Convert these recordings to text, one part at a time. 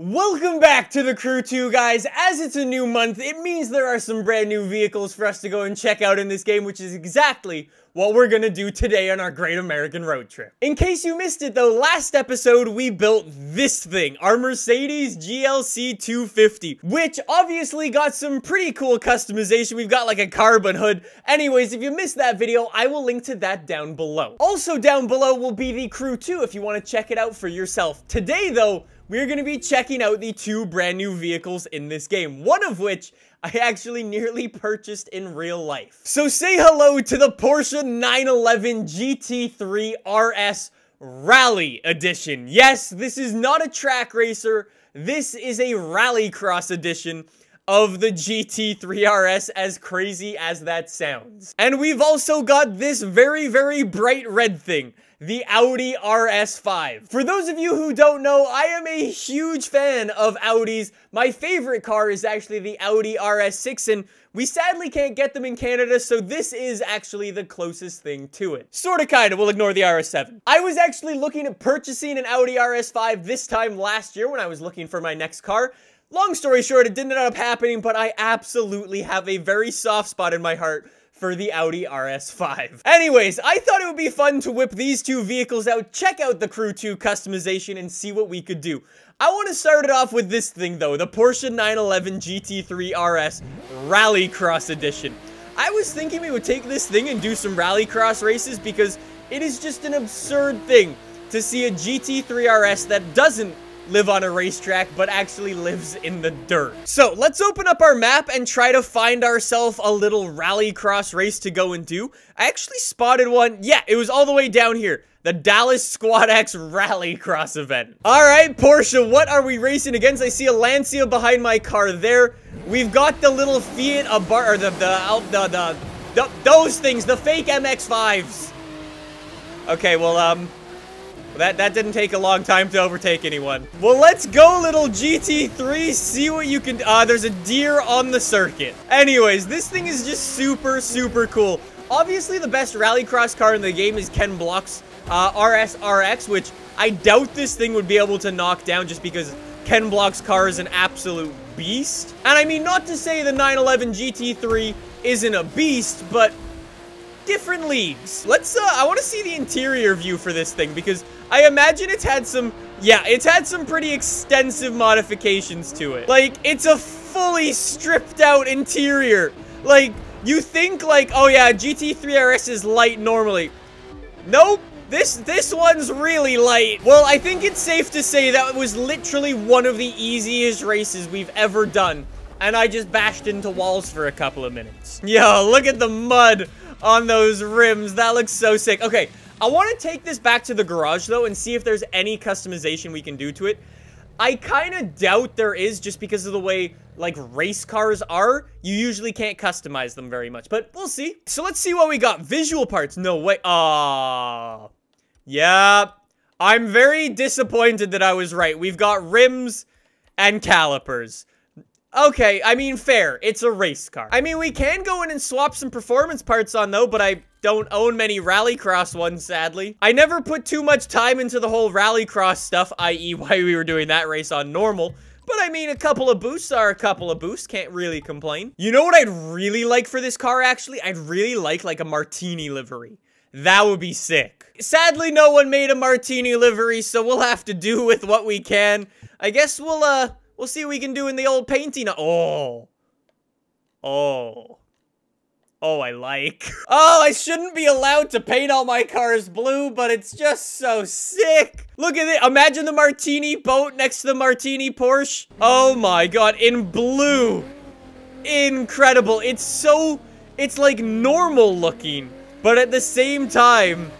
Welcome back to The Crew 2, guys. As it's a new month, it means there are some brand new vehicles for us to go and check out in this game, which is exactly what we're gonna do today on our Great American Road Trip. In case you missed it though, last episode we built this thing, our Mercedes GLC 250, which obviously got some pretty cool customization. We've got like a carbon hood. Anyways, if you missed that video, I will link to that down below. Also down below will be The Crew 2 if you wanna check it out for yourself. Today though, we're gonna be checking out the two brand new vehicles in this game, one of which I actually nearly purchased in real life. So say hello to the Porsche 911 GT3 RS Rally Edition. Yes, this is not a track racer. This is a rallycross edition of the GT3 RS, as crazy as that sounds. And we've also got this very, very bright red thing, the Audi RS5. For those of you who don't know, I am a huge fan of Audis. My favorite car is actually the Audi RS6, and we sadly can't get them in Canada, so this is actually the closest thing to it. Sorta kinda, we'll ignore the RS7. I was actually looking at purchasing an Audi RS5 this time last year when I was looking for my next car. Long story short, it didn't end up happening, but I absolutely have a very soft spot in my heart for the Audi RS5. Anyways, I thought it would be fun to whip these two vehicles out, check out the Crew 2 customization, and see what we could do. I want to start it off with this thing though, the Porsche 911 GT3 RS Rallycross Edition. I was thinking we would take this thing and do some rallycross races because it is just an absurd thing to see a GT3 RS that doesn't live on a racetrack, but actually lives in the dirt. So let's open up our map and try to find ourselves a little rallycross race to go and do. I actually spotted one. Yeah, it was all the way down here. The Dallas Squad X Rallycross event. All right, Porsche, what are we racing against? I see a Lancia behind my car there. We've got the little Fiat Abarth, or those things, the fake MX-5s. Okay, well, That didn't take a long time to overtake anyone. Well, let's go, little GT3, see what you can... there's a deer on the circuit. Anyways, this thing is just super, super cool. Obviously, the best rallycross car in the game is Ken Block's RSRX, which I doubt this thing would be able to knock down just because Ken Block's car is an absolute beast. And I mean, not to say the 911 GT3 isn't a beast, but... different leagues. Let's I want to see the interior view for this thing because I imagine it's had some, yeah, it's had some pretty extensive modifications to it. Like, it's a fully stripped out interior. Like, you think like, oh yeah, GT3 RS is light normally. Nope, this one's really light. Well, I think it's safe to say that was literally one of the easiest races we've ever done, and I just bashed into walls for a couple of minutes. Yo, look at the mud on those rims. That looks so sick. Okay, I want to take this back to the garage though and see if there's any customization we can do to it. I kind of doubt there is, just because of the way like race cars are. You usually can't customize them very much, but we'll see. So let's see what we got. Visual parts. No way. Aww. Yep. I'm very disappointed that I was right. We've got rims and calipers. Okay, I mean, fair. It's a race car. I mean, we can go in and swap some performance parts on, though, but I don't own many rallycross ones, sadly. I never put too much time into the whole rallycross stuff, i.e. why we were doing that race on normal. But, I mean, a couple of boosts are a couple of boosts. Can't really complain. You know what I'd really like for this car, actually? I'd really like a martini livery. That would be sick. Sadly, no one made a martini livery, so we'll have to do with what we can. I guess we'll see what we can do in the old painting. Oh. Oh. Oh, I like. Oh, I shouldn't be allowed to paint all my cars blue, but it's just so sick. Look at it. Imagine the martini boat next to the martini Porsche. Oh my god, in blue. Incredible. It's so, it's like normal looking, but at the same time,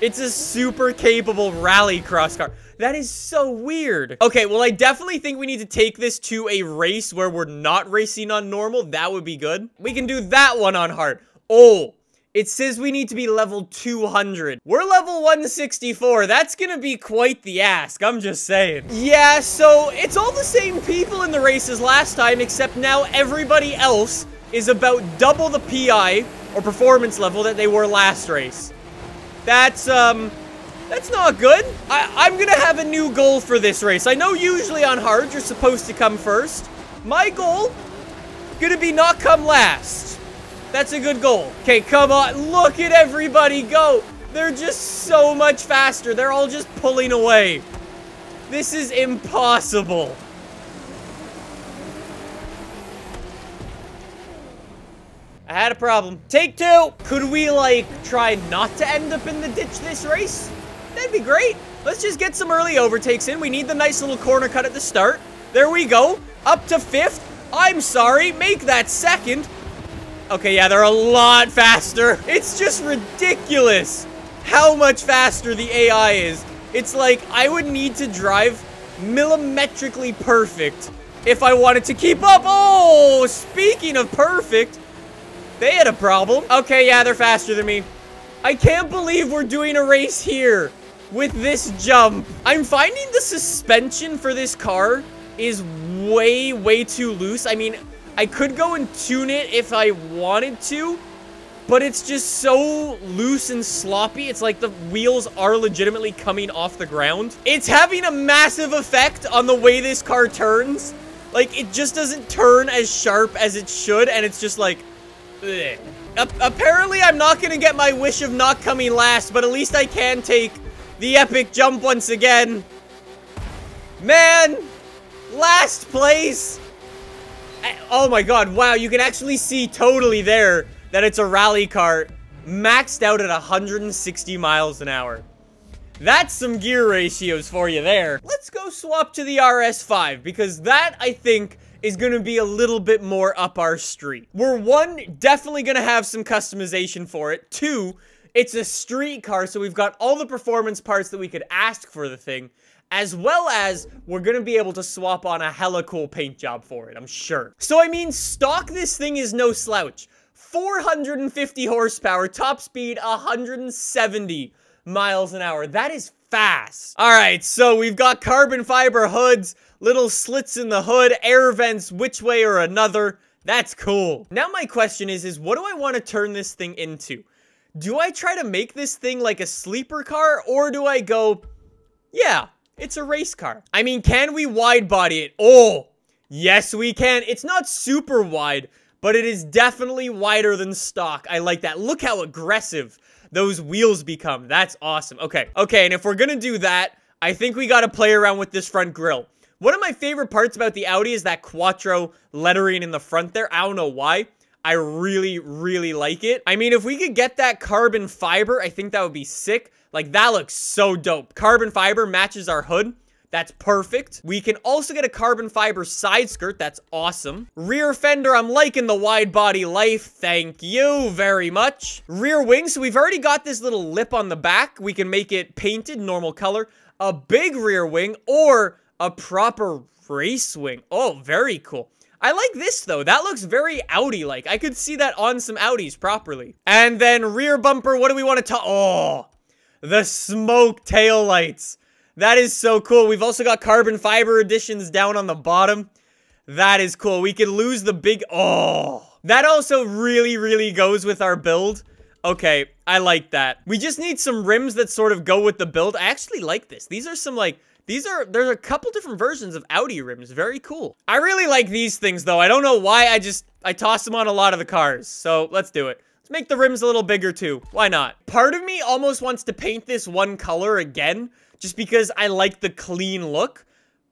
it's a super capable rallycross car. That is so weird. Okay, well, I definitely think we need to take this to a race where we're not racing on normal. That would be good. We can do that one on hard. Oh, it says we need to be level 200. We're level 164. That's gonna be quite the ask, I'm just saying. Yeah, so it's all the same people in the race as last time, except now everybody else is about double the PI, or performance level, that they were last race. That's, That's not good. I'm gonna have a new goal for this race. I know usually on hard, you're supposed to come first. My goal, gonna be not come last. That's a good goal. Okay, come on. Look at everybody go. They're just so much faster. They're all just pulling away. This is impossible. I had a problem. Take two. Could we, like, try not to end up in the ditch this race? That'd be great. Let's just get some early overtakes in. We need the nice little corner cut at the start. There we go. Up to fifth. I'm sorry. Make that second. Okay, yeah, they're a lot faster. It's just ridiculous how much faster the AI is. It's like I would need to drive millimetrically perfect if I wanted to keep up. Oh, speaking of perfect, they had a problem. Okay, yeah, they're faster than me. I can't believe we're doing a race here with this jump. I'm finding the suspension for this car is way, way too loose. I mean, I could go and tune it if I wanted to, but it's just so loose and sloppy. It's like the wheels are legitimately coming off the ground. It's having a massive effect on the way this car turns. Like, it just doesn't turn as sharp as it should, and it's just like... Bleh. Apparently, I'm not gonna get my wish of not coming last, but at least I can take the epic jump once again. Man! Last place! Oh my god, wow, you can actually see totally there that it's a rally car maxed out at 160 miles an hour. That's some gear ratios for you there. Let's go swap to the RS5 because that, I think, is going to be a little bit more up our street. We're one, definitely going to have some customization for it. Two, it's a street car, so we've got all the performance parts that we could ask for the thing. As well as, we're gonna be able to swap on a hella cool paint job for it, I'm sure. So I mean, stock this thing is no slouch. 450 horsepower, top speed 170 miles an hour. That is fast. All right, so we've got carbon fiber hoods, little slits in the hood, air vents which way or another. That's cool. Now my question is what do I wanna turn this thing into? Do I try to make this thing like a sleeper car, or do I go, yeah, it's a race car? I mean, can we wide body it? Oh, yes we can. It's not super wide, but it is definitely wider than stock. I like that. Look how aggressive those wheels become. That's awesome. Okay, and if we're gonna do that, I think we gotta play around with this front grille. One of my favorite parts about the Audi is that Quattro lettering in the front there. I don't know why. I really, really like it. I mean, if we could get that carbon fiber, I think that would be sick. Like, that looks so dope. Carbon fiber matches our hood. That's perfect. We can also get a carbon fiber side skirt. That's awesome. Rear fender, I'm liking the wide body life. Thank you very much. Rear wing, so we've already got this little lip on the back. We can make it painted, normal color. A big rear wing or a proper race wing. Oh, very cool. I like this, though. That looks very Audi-like. I could see that on some Audis properly. And then rear bumper, what do we want to talk? Oh, the smoke taillights. That is so cool. We've also got carbon fiber additions down on the bottom. That is cool. We could lose the big... Oh, that also really, really goes with our build. Okay, I like that. We just need some rims that sort of go with the build. I actually like this. These are some, like... there's a couple different versions of Audi rims. Very cool. I really like these things, though. I don't know why. I toss them on a lot of the cars. So let's do it. Let's make the rims a little bigger, too. Why not? Part of me almost wants to paint this one color again, just because I like the clean look.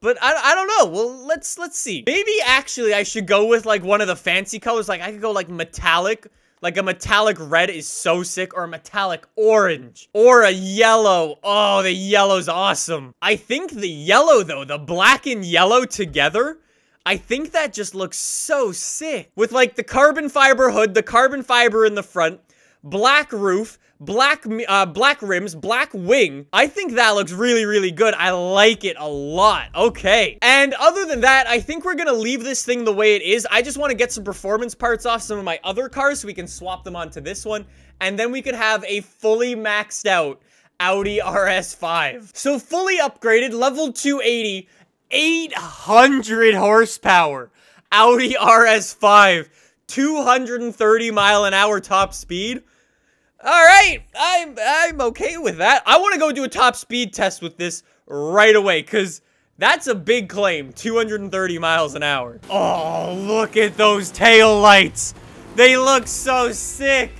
But I don't know. Well, let's see. Maybe, actually, I should go with, like, one of the fancy colors. Like, I could go, like, metallic. Like, a metallic red is so sick, or a metallic orange, or a yellow. Oh, the yellow's awesome. I think the yellow, though, the black and yellow together, I think that just looks so sick. With, like, the carbon fiber hood, the carbon fiber in the front, black roof, black rims, black wing. I think that looks really, really good. I like it a lot. Okay. And other than that, I think we're gonna leave this thing the way it is. I just want to get some performance parts off some of my other cars so we can swap them onto this one. And then we could have a fully maxed out Audi RS5. So fully upgraded, level 280, 800 horsepower, Audi RS5, 230 mile an hour top speed. Alright, I'm okay with that. I want to go do a top speed test with this right away, because that's a big claim, 230 miles an hour. Oh, look at those tail lights. They look so sick.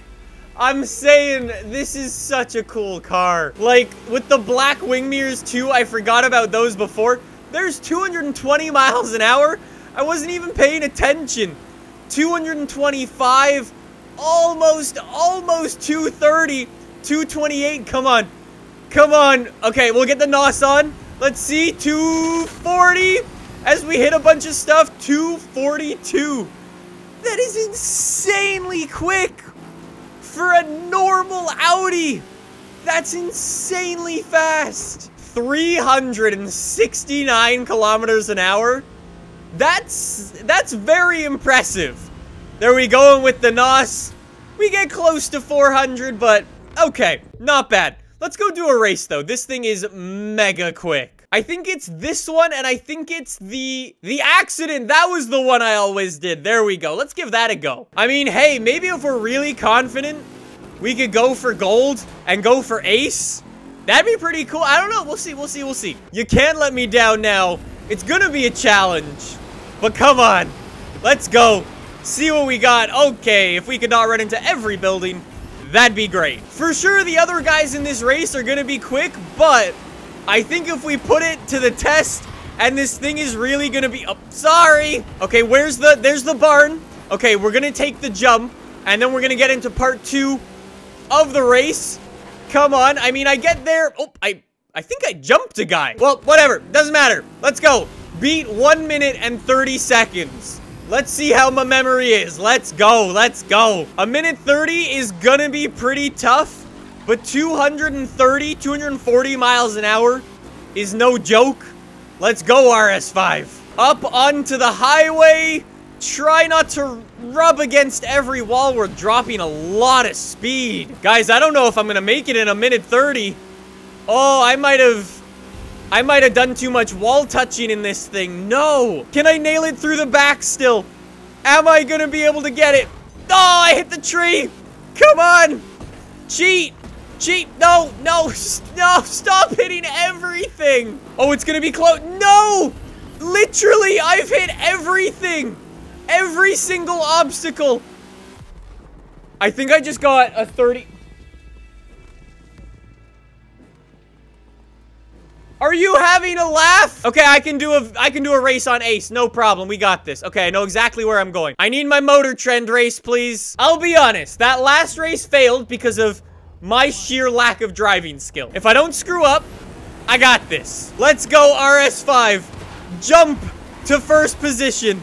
I'm saying, this is such a cool car. Like, with the black wing mirrors too, I forgot about those before. There's 220 miles an hour. I wasn't even paying attention. 225. Almost 230, 228, come on. Come on. Okay, we'll get the NOS on. Let's see, 240. As we hit a bunch of stuff, 242. That is insanely quick for a normal Audi. That's insanely fast. 369 kilometers an hour. That's very impressive. There we go, and with the NOS, we get close to 400, but okay, not bad. Let's go do a race, though. This thing is mega quick. I think it's this one, and I think it's the accident. That was the one I always did. There we go. Let's give that a go. I mean, hey, maybe if we're really confident, we could go for gold and go for ace. That'd be pretty cool. I don't know. We'll see. We'll see. You can't let me down now. It's gonna be a challenge, but come on. Let's go. See what we got. Okay, if we could not run into every building, that'd be great. For sure, the other guys in this race are going to be quick, but I think if we put it to the test and this thing is really going to be... Oh, sorry. Okay, there's the barn. Okay, we're going to take the jump, and then we're going to get into part two of the race. Come on. I mean, I get there. Oh, I think I jumped a guy. Well, whatever. Doesn't matter. Let's go. Beat 1 minute and 30 seconds. Let's see how my memory is. Let's go. Let's go. A minute 30 is gonna be pretty tough, but 230, 240 miles an hour is no joke. Let's go, RS5. Up onto the highway. Try not to rub against every wall. We're dropping a lot of speed. Guys, I don't know if I'm gonna make it in a minute 30. Oh, I might have done too much wall touching in this thing. No. Can I nail it through the back still? Am I going to be able to get it? Oh, I hit the tree. Come on. Cheat. Cheat. No, no, no. Stop hitting everything. Oh, it's going to be close. No. Literally, I've hit everything. Every single obstacle. I think I just got a 30. Are you having a laugh? Okay, I can do a race on ace. No problem. We got this. Okay, I know exactly where I'm going. I need my motor trend race, please. I'll be honest. That last race failed because of my sheer lack of driving skill. If I don't screw up, I got this. Let's go, RS5. Jump to first position.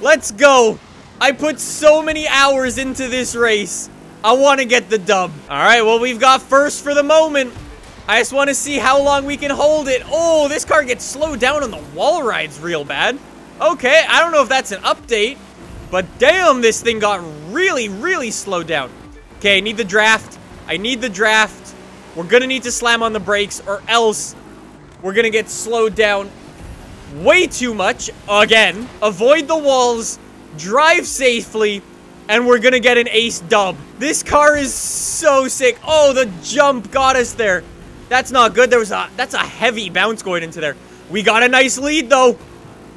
Let's go. I put so many hours into this race. I want to get the dub. All right, well, we've got first for the moment. I just want to see how long we can hold it. Oh, this car gets slowed down on the wall rides real bad. Okay, I don't know if that's an update, but damn, this thing got really, really slowed down. Okay, I need the draft. I need the draft. We're going to need to slam on the brakes or else we're going to get slowed down way too much again. Avoid the walls, drive safely, and we're going to get an ace dub. This car is so sick. Oh, the jump got us there. That's not good. That's a heavy bounce going into there. We got a nice lead, though.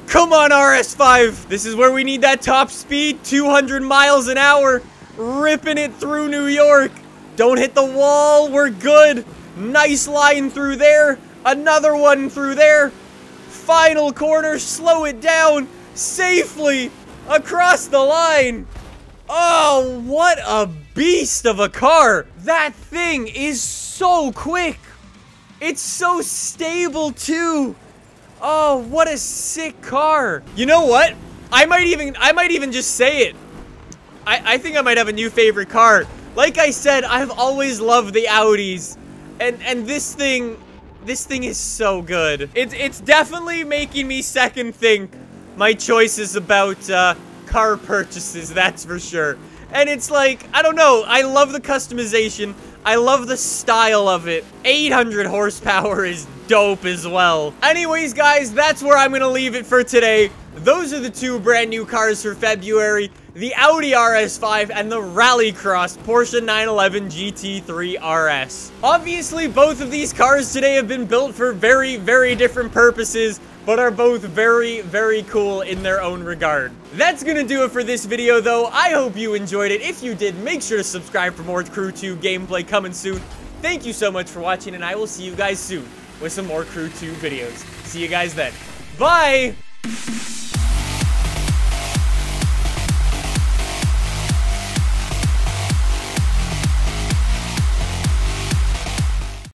Come on, RS5. This is where we need that top speed. 200 miles an hour. Ripping it through New York. Don't hit the wall. We're good. Nice line through there. Another one through there. Final corner. Slow it down. Safely. Across the line. Oh, what a beast of a car. That thing is so quick. It's so stable, too. Oh, what a sick car. You know what? I might even just say it. I think I might have a new favorite car. Like I said, I've always loved the Audis. And this thing is so good. It's definitely making me second think my choices about car purchases, that's for sure. And it's like, I don't know. I love the customization. I love the style of it. 800 horsepower is dope as well. Anyways, guys, that's where I'm going to leave it for today. Those are the two brand new cars for February, the Audi RS5 and the Rallycross Porsche 911 GT3 RS. Obviously, both of these cars today have been built for very, very different purposes, but are both very, very cool in their own regard. That's gonna do it for this video, though. I hope you enjoyed it. If you did, make sure to subscribe for more Crew 2 gameplay coming soon. Thank you so much for watching, and I will see you guys soon with some more Crew 2 videos. See you guys then. Bye!